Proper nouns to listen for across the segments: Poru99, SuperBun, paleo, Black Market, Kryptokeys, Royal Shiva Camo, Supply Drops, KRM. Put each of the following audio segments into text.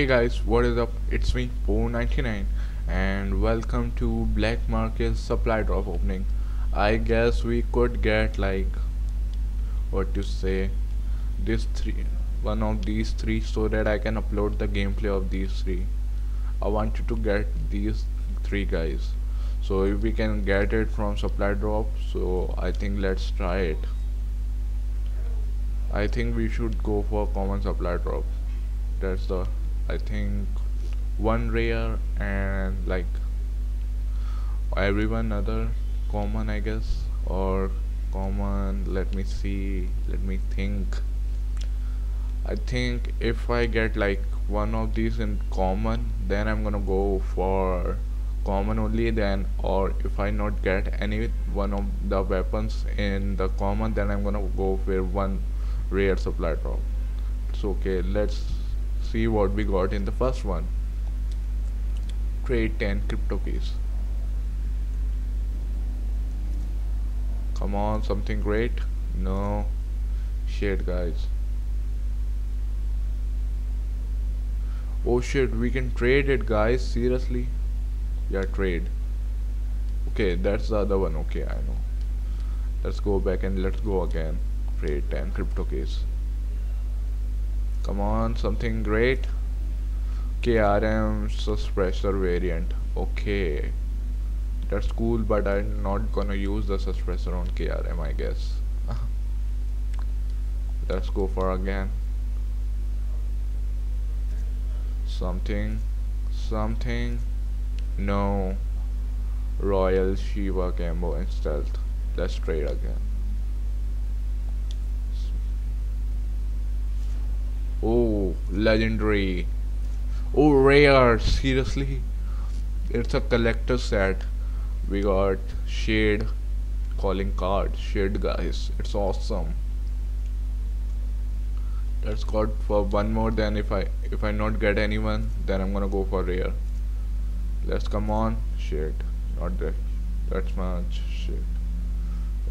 Hey guys, what is up? It's me Poru99 and welcome to black market supply drop opening. I guess we could get this one of these three so that I can upload the gameplay of these three. I wanted to get these three guys, so if we can get it from supply drop, so I think let's try it. I think we should go for common supply drop. That's the I think one rare and everyone other common, I guess, or common. Let me think. I think if I get one of these in common, then I'm gonna go for common only then, or if I not get any one of the weapons in the common, then I'm gonna go for one rare supply drop. It's okay, let's see what we got in the first one. Trade 10 Kryptokeys. Come on, something great. No shit guys. Oh shit, we can trade it guys, seriously? Yeah, trade. Okay, that's the other one. Okay, I know. Let's go back and let's go again. Trade 10 Kryptokeys. Come on, something great. KRM suppressor variant. Okay, that's cool, but I'm not gonna use the suppressor on KRM, I guess. Let's go for again. Something. No. Royal Shiva Camo and stealth. Let's trade again. Oh, legendary. Oh, rare, seriously? It's a collector set. We got shade calling card. Shade guys, it's awesome. Let's go for one more, then if I not get anyone, then I'm gonna go for rare. Let's come on. Shit. Not that much shit.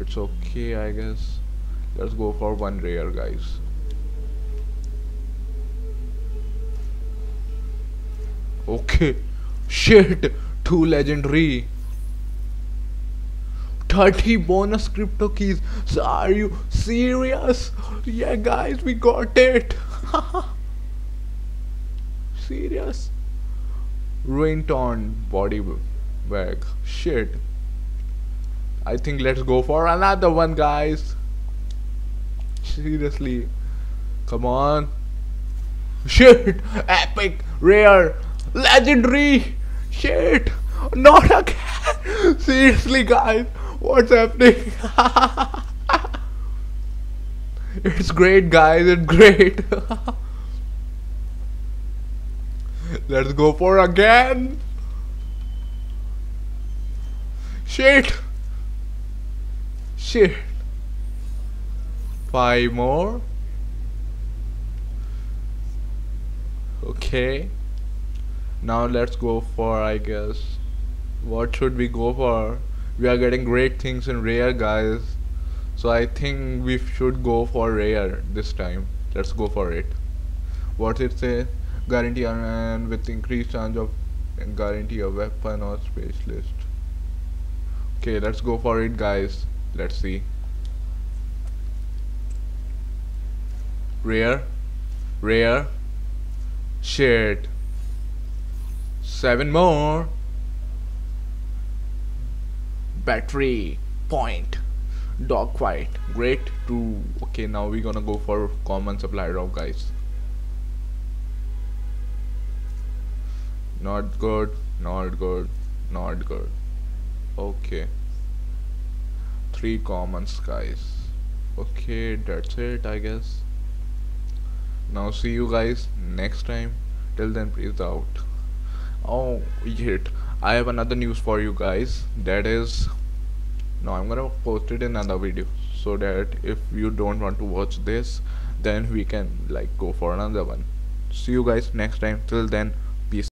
It's okay, I guess. Let's go for one rare guys. Okay, shit, 2 legendary, 30 bonus crypto keys. So are you serious? Yeah guys, we got it. Serious. Ruined on body bag. Shit, I think let's go for another one guys. Seriously, come on. Shit, epic, rare, legendary. Shit, not again. Seriously guys, what's happening? It's great guys, it's great. Let's go for again. Shit. 5 more. Okay, now let's go for, I guess, what should we go for? We are getting great things in rare guys, so I think we should go for rare this time. Let's go for it. What it says, guarantee and with increased chance of guarantee a weapon or space list. Okay, let's go for it guys. Let's see. Rare. Shit, 7 more. Battery point, dogfight, great 2. Okay, now we're gonna go for common supply drop guys. Not good. Okay, 3 commons guys. Okay, that's it I guess. Now see you guys next time. Till then, peace out. Oh shit, I have another news for you guys. That is, no, I'm gonna post it in another video, so that if you don't want to watch this, then we can go for another one. See you guys next time. Till then.